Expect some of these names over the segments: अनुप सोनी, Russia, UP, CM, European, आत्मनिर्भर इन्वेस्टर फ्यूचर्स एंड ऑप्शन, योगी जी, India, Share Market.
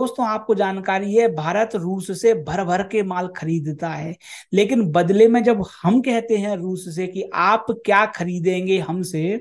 दोस्तों आपको जानकारी है, भारत रूस से भर भर के माल खरीदता है, लेकिन बदले में जब हम कहते हैं रूस से कि आप क्या खरीदेंगे हमसे,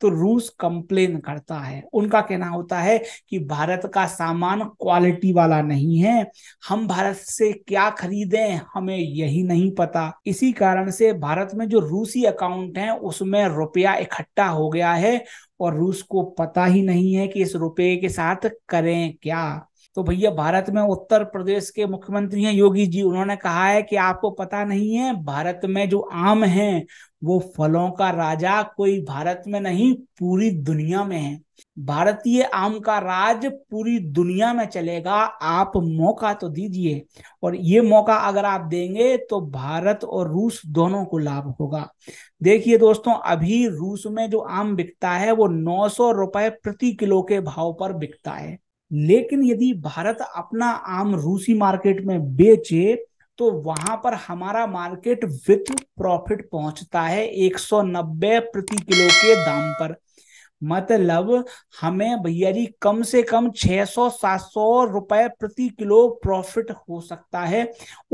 तो रूस कंप्लेन करता है। उनका कहना होता है कि भारत का सामान क्वालिटी वाला नहीं है, हम भारत से क्या खरीदें हमें यही नहीं पता। इसी कारण से भारत में जो रूसी अकाउंट है उसमें रुपया इकट्ठा हो गया है और रूस को पता ही नहीं है कि इस रुपये के साथ करें क्या। तो भैया भारत में उत्तर प्रदेश के मुख्यमंत्री हैं योगी जी, उन्होंने कहा है कि आपको पता नहीं है भारत में जो आम हैं वो फलों का राजा कोई भारत में नहीं पूरी दुनिया में है। भारतीय आम का राज पूरी दुनिया में चलेगा, आप मौका तो दीजिए। और ये मौका अगर आप देंगे तो भारत और रूस दोनों को लाभ होगा। देखिए दोस्तों, अभी रूस में जो आम बिकता है वो 900 रुपए प्रति किलो के भाव पर बिकता है, लेकिन यदि भारत अपना आम रूसी मार्केट में बेचे तो वहां पर हमारा मार्केट विथ प्रॉफिट पहुंचता है 190 प्रति किलो के दाम पर। मतलब हमें भैया जी कम से कम 600-700 रुपए प्रति किलो प्रॉफिट हो सकता है।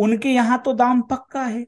उनके यहाँ तो दाम पक्का है,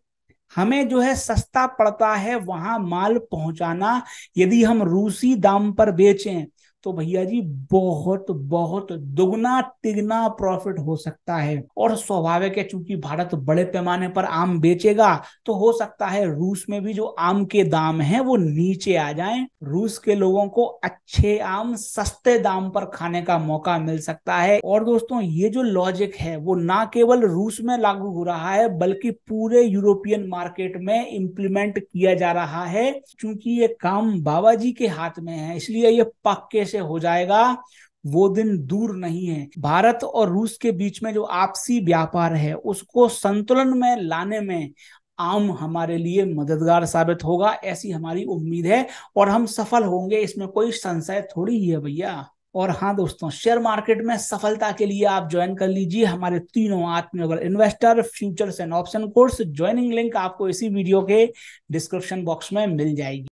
हमें जो है सस्ता पड़ता है वहां माल पहुंचाना। यदि हम रूसी दाम पर बेचें तो भैया जी बहुत बहुत दुगना तिगना प्रॉफिट हो सकता है। और स्वाभाविक है, चूंकि भारत बड़े पैमाने पर आम बेचेगा तो हो सकता है रूस में भी जो आम के दाम हैं वो नीचे आ जाएं। रूस के लोगों को अच्छे आम सस्ते दाम पर खाने का मौका मिल सकता है। और दोस्तों ये जो लॉजिक है वो ना केवल रूस में लागू हो रहा है बल्कि पूरे यूरोपियन मार्केट में इम्प्लीमेंट किया जा रहा है। चूंकि ये काम बाबा जी के हाथ में है इसलिए ये पक्के हो जाएगा, वो दिन दूर नहीं है। भारत और रूस के बीच में जो आपसी व्यापार है उसको संतुलन में लाने में आम हमारे लिए मददगार साबित होगा, ऐसी हमारी उम्मीद है और हम सफल होंगे, इसमें कोई संशय थोड़ी ही है भैया। और हाँ दोस्तों, शेयर मार्केट में सफलता के लिए आप ज्वाइन कर लीजिए हमारे तीनों आत्मनिर्भर इन्वेस्टर फ्यूचर्स एंड ऑप्शन course. Joining link आपको इसी वीडियो के डिस्क्रिप्शन बॉक्स में मिल जाएगी।